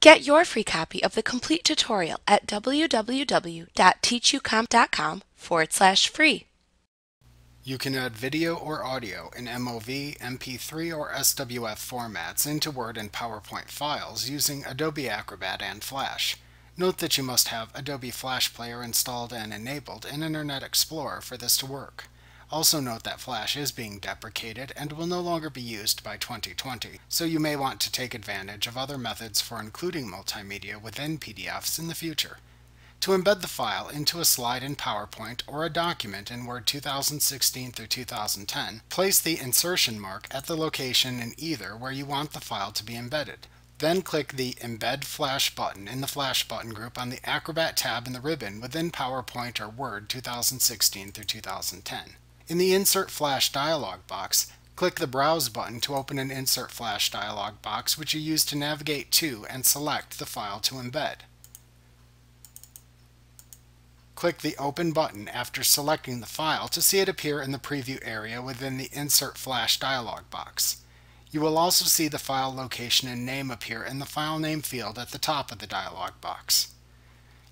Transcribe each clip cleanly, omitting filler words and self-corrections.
Get your free copy of the complete tutorial at www.teachucomp.com/free. You can add video or audio in MOV, MP3, or SWF formats into Word and PowerPoint files using Adobe Acrobat and Flash. Note that you must have Adobe Flash Player installed and enabled in Internet Explorer for this to work. Also note that Flash is being deprecated and will no longer be used by 2020, so you may want to take advantage of other methods for including multimedia within PDFs in the future. To embed the file into a slide in PowerPoint or a document in Word 2016 through 2010, place the insertion mark at the location in either where you want the file to be embedded. Then click the Embed Flash button in the Flash button group on the Acrobat tab in the ribbon within PowerPoint or Word 2016 through 2010. In the Insert Flash dialog box, click the Browse button to open an Insert Flash dialog box which you use to navigate to and select the file to embed. Click the Open button after selecting the file to see it appear in the preview area within the Insert Flash dialog box. You will also see the file location and name appear in the File Name field at the top of the dialog box.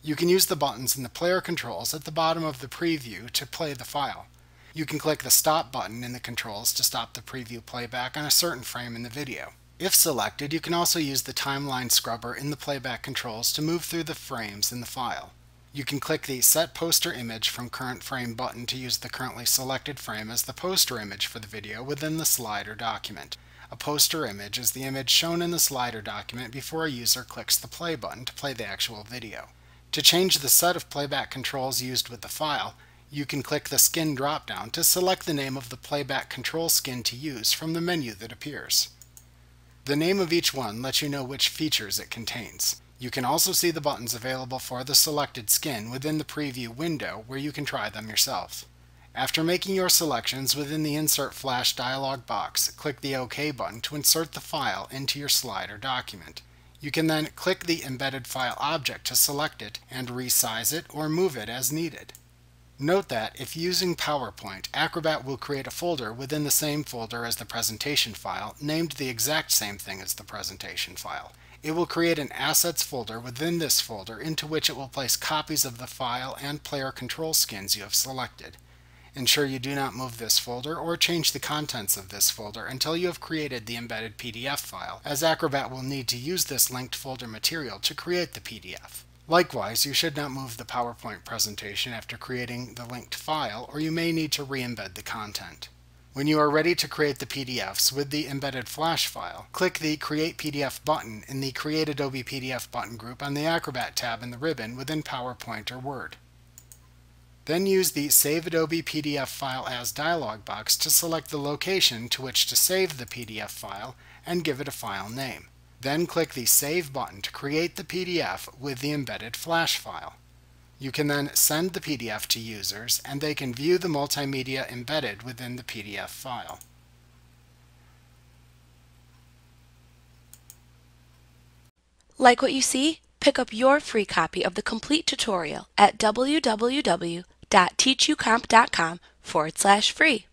You can use the buttons in the player controls at the bottom of the preview to play the file. You can click the Stop button in the controls to stop the preview playback on a certain frame in the video. If selected, you can also use the timeline scrubber in the playback controls to move through the frames in the file. You can click the Set Poster Image from Current Frame button to use the currently selected frame as the poster image for the video within the slide or document. A poster image is the image shown in the slide or document before a user clicks the play button to play the actual video. To change the set of playback controls used with the file, you can click the Skin drop-down to select the name of the playback control skin to use from the menu that appears. The name of each one lets you know which features it contains. You can also see the buttons available for the selected skin within the preview window where you can try them yourself. After making your selections within the Insert Flash dialog box, click the OK button to insert the file into your slide or document. You can then click the Embedded File object to select it and resize it or move it as needed. Note that, if using PowerPoint, Acrobat will create a folder within the same folder as the presentation file, named the exact same thing as the presentation file. It will create an assets folder within this folder into which it will place copies of the file and player control skins you have selected. Ensure you do not move this folder or change the contents of this folder until you have created the embedded PDF file, as Acrobat will need to use this linked folder material to create the PDF. Likewise, you should not move the PowerPoint presentation after creating the linked file, or you may need to re-embed the content. When you are ready to create the PDFs with the embedded Flash file, click the Create PDF button in the Create Adobe PDF button group on the Acrobat tab in the ribbon within PowerPoint or Word. Then use the Save Adobe PDF File As dialog box to select the location to which to save the PDF file and give it a file name. Then click the Save button to create the PDF with the embedded Flash file. You can then send the PDF to users, and they can view the multimedia embedded within the PDF file. Like what you see? Pick up your free copy of the complete tutorial at www.teachucomp.com/free.